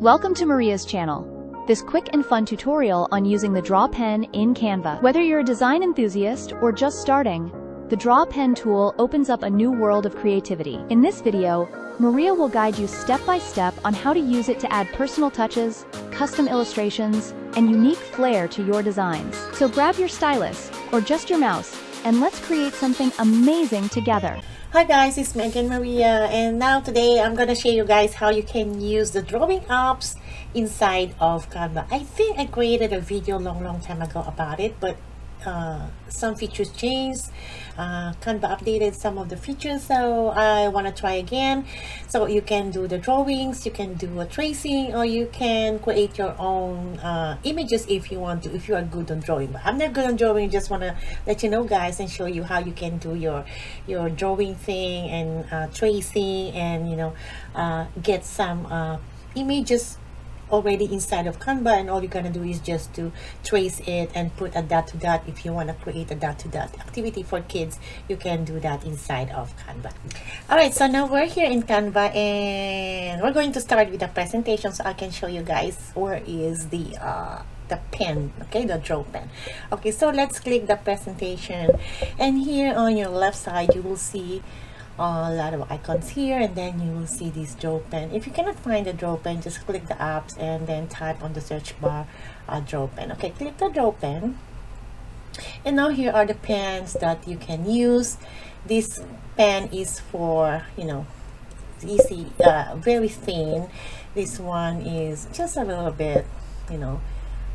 Welcome to Maria's channel. This quick and fun tutorial on using the Draw Pen in Canva. Whether you're a design enthusiast or just starting, the Draw Pen tool opens up a new world of creativity. In this video, Maria will guide you step by step on how to use it to add personal touches, custom illustrations, and unique flair to your designs. So grab your stylus, or just your mouse, and let's create something amazing together. Hi guys, it's Megan Maria, and now today I'm gonna show you guys how you can use the drawing apps inside of Canva. I think I created a video long time ago about it, but some features changed. Canva updated some of the features, so I want to try again. So you can do the drawings, you can do a tracing, or you can create your own images if you want to, if you are good on drawing. But I'm not good on drawing, just want to let you know guys and show you how you can do your drawing thing and tracing, and you know, get some images already inside of Canva, and all you're gonna do is just to trace it and put a dot to dot. If you want to create a dot to dot activity for kids, you can do that inside of Canva. All right, so now we're here in Canva, and we're going to start with a presentation so I can show you guys where is the pen, okay, the draw pen. Okay, so let's click the presentation, and here on your left side you will see a lot of icons here, and then you will see this draw pen. If you cannot find the draw pen, just click the apps and then type on the search bar draw pen. Okay, click the draw pen, and now here are the pens that you can use. This pen is for, you know, easy, very thin. This one is just a little bit, you know,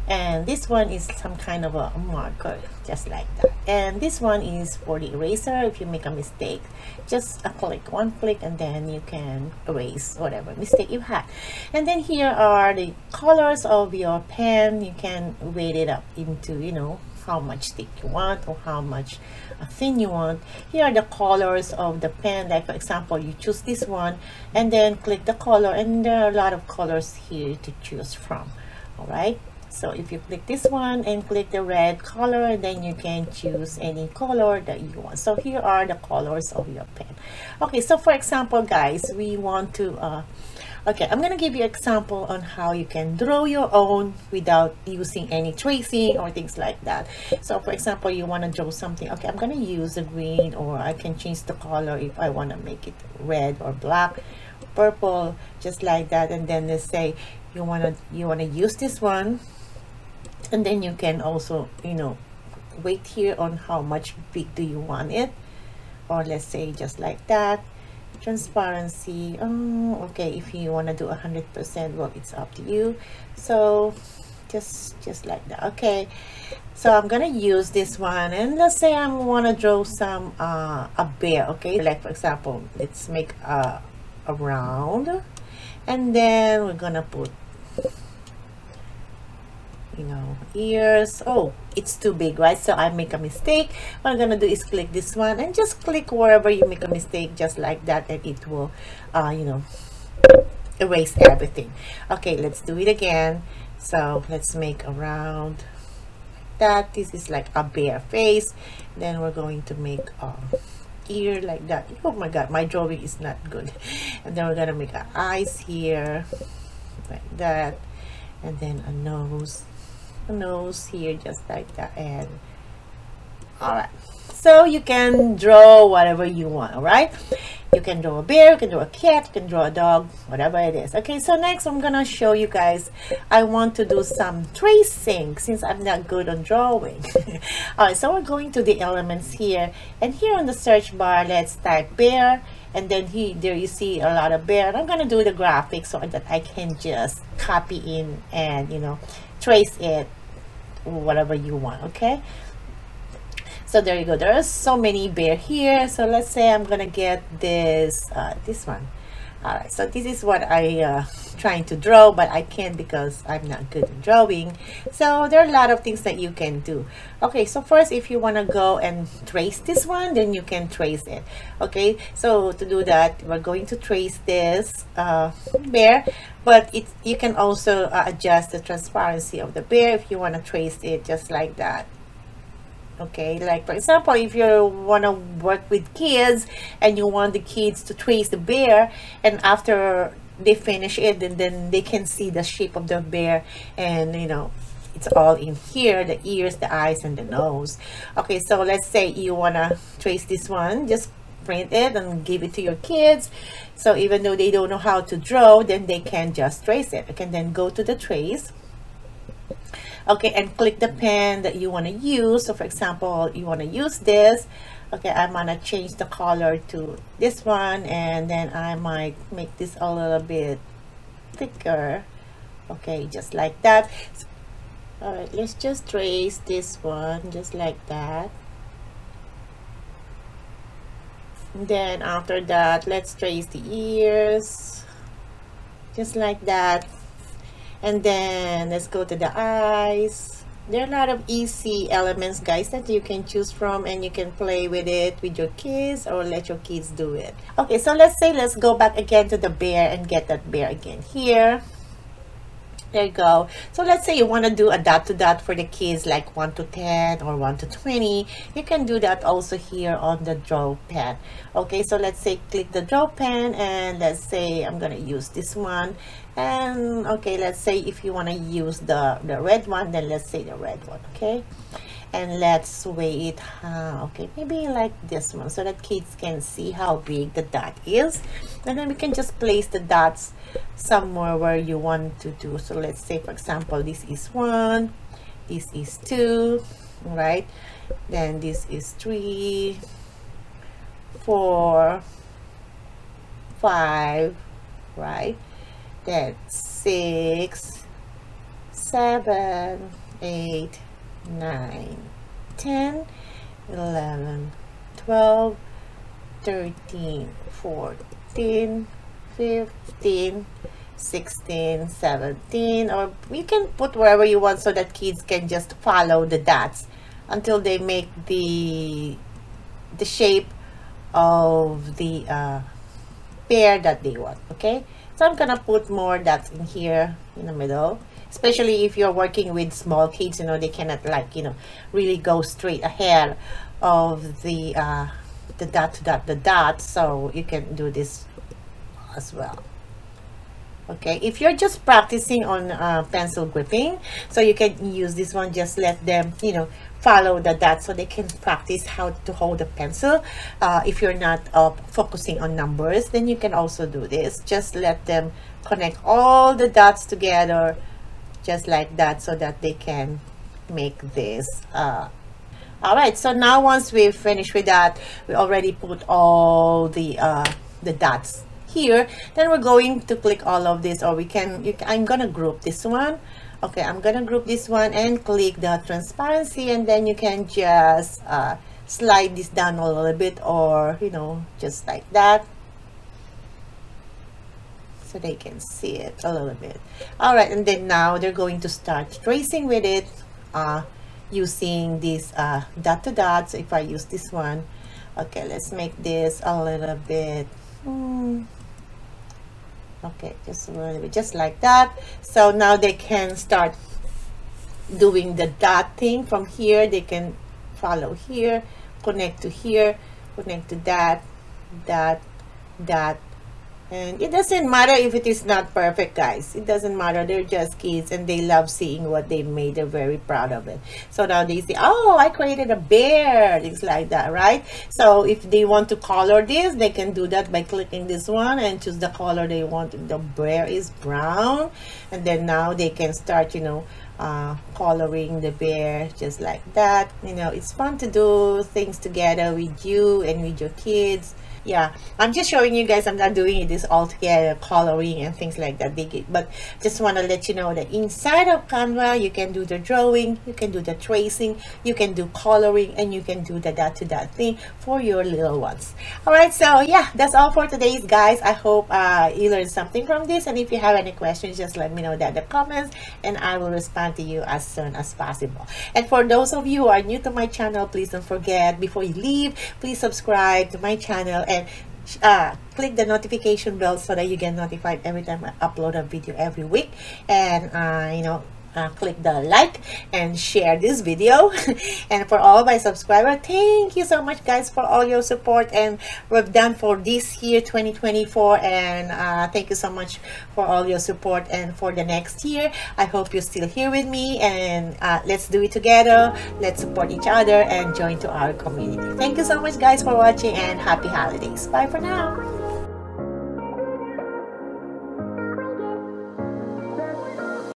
and this one is some kind of a marker, just like that. And this one is for the eraser. If you make a mistake, just a click, one click, and then you can erase whatever mistake you had. And then here are the colors of your pen. You can weight it up into, you know, how much thick you want or how much thin you want. Here are the colors of the pen. Like for example, you choose this one and then click the color, and there are a lot of colors here to choose from. All right, so if you click this one and click the red color, then you can choose any color that you want. So here are the colors of your pen. Okay, so for example guys, we want to okay, I'm gonna give you an example on how you can draw your own without using any tracing or things like that. So for example, you want to draw something. Okay, I'm gonna use a green, or I can change the color if I want to make it red or black, purple, just like that. And then let's say you want to use this one, and then you can also, you know, wait here on how much big do you want it, or let's say just like that. Transparency, okay, if you want to do 100%, well, it's up to you. So just like that. Okay, so I'm gonna use this one, and let's say I want to draw some a bear. Okay, like for example, let's make a round, and then we're gonna put, you know, ears. Oh, it's too big, right? So I make a mistake. What I'm gonna do is click this one and just click wherever you make a mistake, just like that, and it will you know, erase everything. Okay, let's do it again. So let's make a round like that. This is like a bear face. Then we're going to make ear like that. Oh my god, my drawing is not good. And then we're gonna make our eyes here like that, and then a nose here, just like that. And all right, so you can draw whatever you want. All right, you can draw a bear, you can draw a cat, you can draw a dog, whatever it is. Okay, so next I'm gonna show you guys, I want to do some tracing since I'm not good on drawing. All right, so we're going to the elements here, and here on the search bar, let's type bear, and then there you see a lot of bear. And I'm gonna do the graphic so that I can just copy in and, you know, trace it whatever you want. Okay, so there you go. There are so many bear here. So let's say I'm gonna get this this one. All right, so this is what I trying to draw, but I can't because I'm not good at drawing. So there are a lot of things that you can do. Okay, so first, if you want to go and trace this one, then you can trace it. Okay, so to do that, we're going to trace this bear, but you can also adjust the transparency of the bear if you want to trace it, just like that. Okay, like for example, if you want to work with kids and you want the kids to trace the bear, and after they finish it, and then they can see the shape of the bear, and you know, it's all in here, the ears, the eyes, and the nose. Okay, so let's say you wanna trace this one, just print it and give it to your kids. So even though they don't know how to draw, then they can just trace it. You can then go to the trace, okay, and click the pen that you want to use. So for example, you want to use this. Okay, I'm gonna change the color to this one, and then I might make this a little bit thicker. Okay, just like that. All right, let's just trace this one just like that. Then after that, let's trace the ears just like that, and then let's go to the eyes. There are a lot of easy elements, guys, that you can choose from, and you can play with it with your kids or let your kids do it. Okay, so let's go back again to the bear and get that bear again here. There you go. So let's say you want to do a dot to dot for the kids, like 1 to 10 or 1 to 20. You can do that also here on the draw pen. Okay, so let's say click the draw pen, and let's say I'm gonna use this one. And okay, let's say if you want to use the red one, then let's say the red one. Okay, and let's weigh it. Okay, maybe like this one, so that kids can see how big the dot is, and then we can just place the dots somewhere where you want to do. So let's say, for example, this is 1, this is 2, right? Then this is 3, 4, 5, right? Then 6, 7, 8, 9, 10, 11, 12, 13, 14, 15, 16, 17, or you can put wherever you want so that kids can just follow the dots until they make the shape of the pair that they want. Okay, so I'm gonna put more dots in here in the middle, especially if you're working with small kids. You know, they cannot, like, you know, really go straight ahead of the dot to dot, the dot. So you can do this as well. Okay, if you're just practicing on pencil gripping, so you can use this one. Just let them, you know, follow the dot, so they can practice how to hold a pencil. If you're not focusing on numbers, then you can also do this. Just let them connect all the dots together just like that, so that they can make this. All right, so now once we've finished with that, we already put all the dots here. Then we're going to click all of this, or we can, I'm gonna group this one. Okay, I'm gonna group this one and click the transparency, and then you can just slide this down a little bit, or you know, just like that, so they can see it a little bit. All right, and then now they're going to start tracing with it using this dot to dot. So if I use this one, okay, let's make this a little bit, okay, just a little bit, just like that. So now they can start doing the dot thing from here. They can follow here, connect to that, dot, dot. And it doesn't matter if it is not perfect, guys. It doesn't matter. They're just kids, and they love seeing what they made. They're very proud of it. So now they say, oh, I created a bear. Things like that, right? So if they want to color this, they can do that by clicking this one and choose the color they want. The bear is brown. And then now they can start, you know, coloring the bear just like that. You know, it's fun to do things together with you and with your kids. Yeah, I'm just showing you guys. I'm not doing this all together, coloring and things like that, but just want to let you know that inside of Canva, you can do the drawing, you can do the tracing, you can do coloring, and you can do the dot to dot thing for your little ones. All right, so yeah, that's all for today's, guys. I hope you learned something from this, and if you have any questions, just let me know that in the comments, and I will respond to you as soon as possible. And for those of you who are new to my channel, please don't forget, before you leave, please subscribe to my channel, and click the notification bell so that you get notified every time I upload a video every week. And you know, click the like and share this video. And for all my subscribers, thank you so much guys for all your support, and we're done for this year 2024, and thank you so much for all your support. And for the next year, I hope you're still here with me, and let's do it together. Let's support each other and join to our community. Thank you so much guys for watching, and happy holidays. Bye for now.